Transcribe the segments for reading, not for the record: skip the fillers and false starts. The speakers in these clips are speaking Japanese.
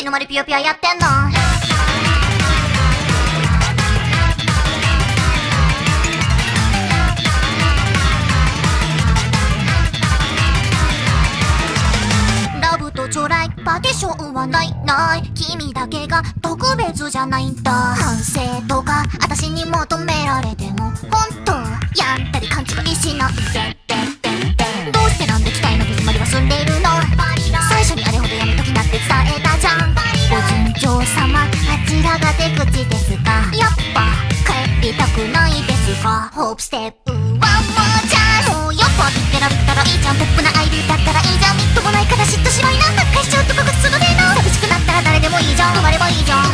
死ぬまでピヨピヨやってんの。ラブとチョライパティションはないない、君だけが特別じゃないんだ。反省とか私に求められても本当やったり勘違いしないでって。どうしてなんで期待の始まりは進んでいるの。最初にあれほどやめときなって伝えたじゃん。ご順調様、あちらが出口ですが、やっぱ帰りたくないですか。ホープステップ1もじゃん。そうよ、パーティーってラビったらいいじゃん。ポップなアイディアだったらいいじゃん。みっともないから嫉妬しろいな。脱会しちゃうとかがすぐでな。寂しくなったら誰でもいいじゃん。生まればいいじゃん。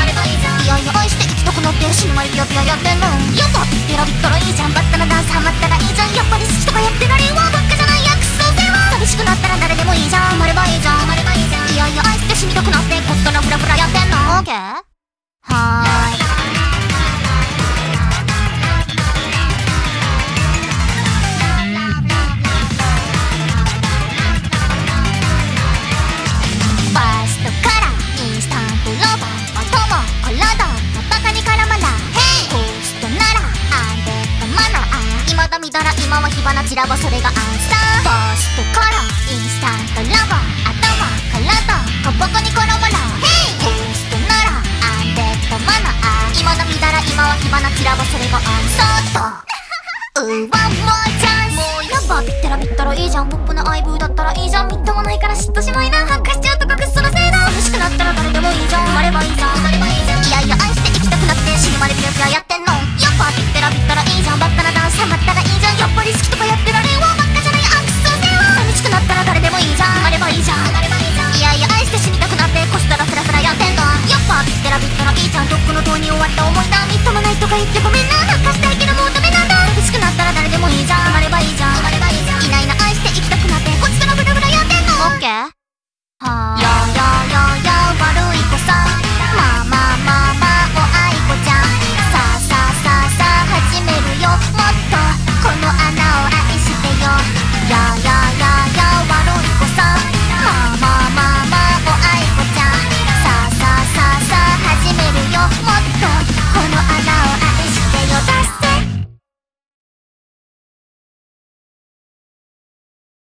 いよいよ愛して生きたくなって死ぬまでピヨピヨやってんの。よ、パーティーってラビったらいいじゃん。バッタなダンスハマったらいいじゃん。やっぱり好きとかやってられんわ。ばっかじゃないや、クソでは。寂しくなったら誰でもいいじゃん。生まればいいじゃん。いよいよ愛して死にたくなってコストのブラブラやってんの。オーケー。はーい。バーストカラーインスタントロボットもコラドのバカに絡まない。ヘイコストならアンデッドマナー。今だみだら今は火花散らば、それがアンサー。バーストカラーインスタントロボットコボコに転ばらヘイコーストならアンデッドマナー。今のみだら今は火花散らば、それがアンソート。うわもうチャンス。もうやばビッタラビッタラいいじゃん。ポップな相棒だったらいいじゃん。みっともないから嫉妬しないな。